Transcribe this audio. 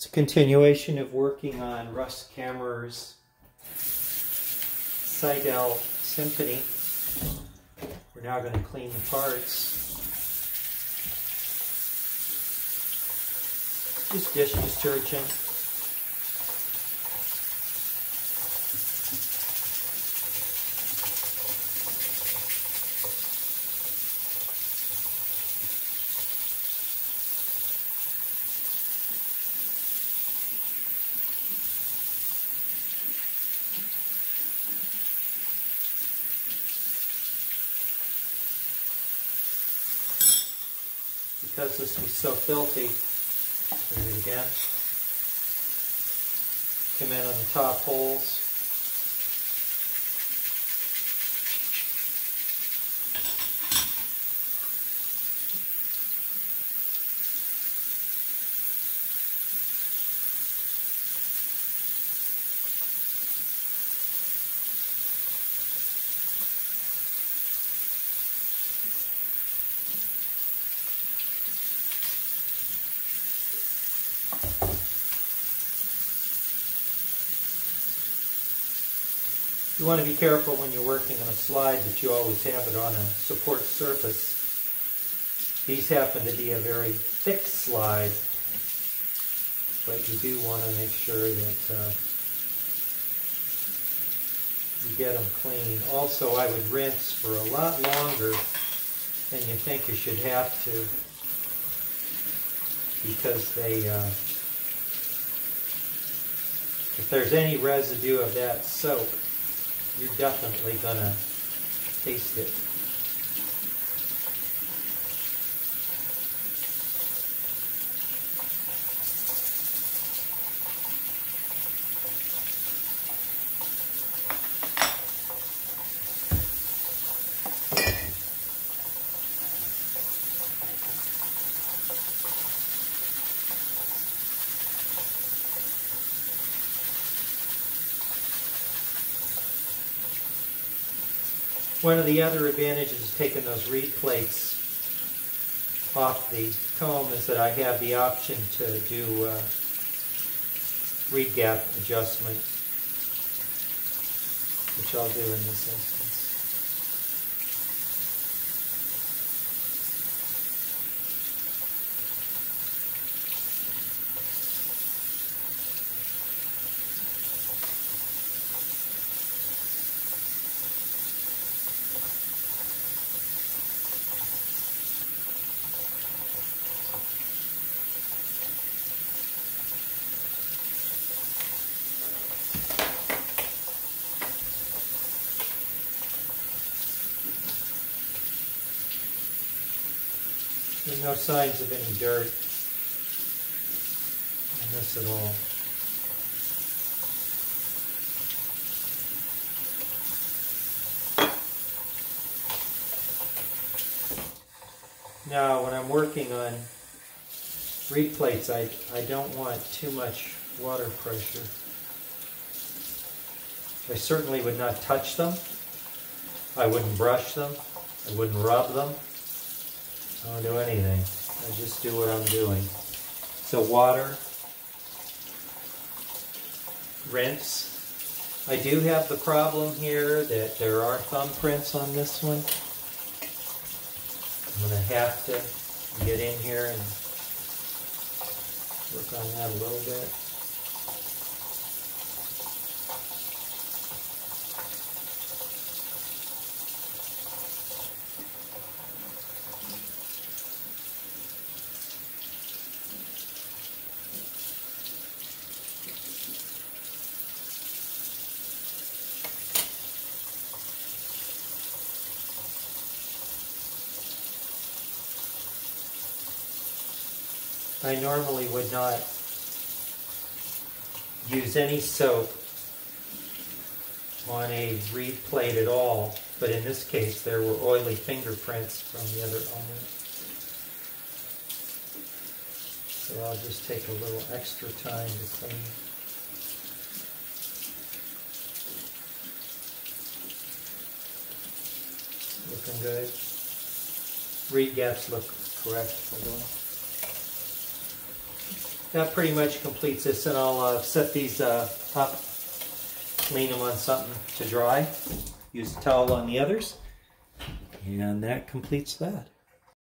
It's a continuation of working on Russ Camerer's Seydel Symphony. We're now going to clean the parts. Just dish detergent. Because this was so filthy, do it again. Come in on the top holes. You want to be careful when you're working on a slide that you always have it on a support surface. These happen to be a very thick slide, but you do want to make sure that you get them clean. Also, I would rinse for a lot longer than you think you should have to, because they if there's any residue of that soap, you're definitely going to taste it. One of the other advantages of taking those reed plates off the comb is that I have the option to do reed gap adjustment, which I'll do in this instance. There's no signs of any dirt in this at all. Now, when I'm working on reed plates, I don't want too much water pressure. I certainly would not touch them. I wouldn't brush them. I wouldn't rub them. I don't do anything. I just do what I'm doing. So water, rinse. I do have the problem here that there are thumbprints on this one. I'm going to have to get in here and work on that a little bit. I normally would not use any soap on a reed plate at all, but in this case there were oily fingerprints from the other owner. So I'll just take a little extra time to clean. Looking good. Reed gaps look correct, by the way. That pretty much completes this, and I'll set these up, lean them on something to dry, use a towel on the others, and that completes that.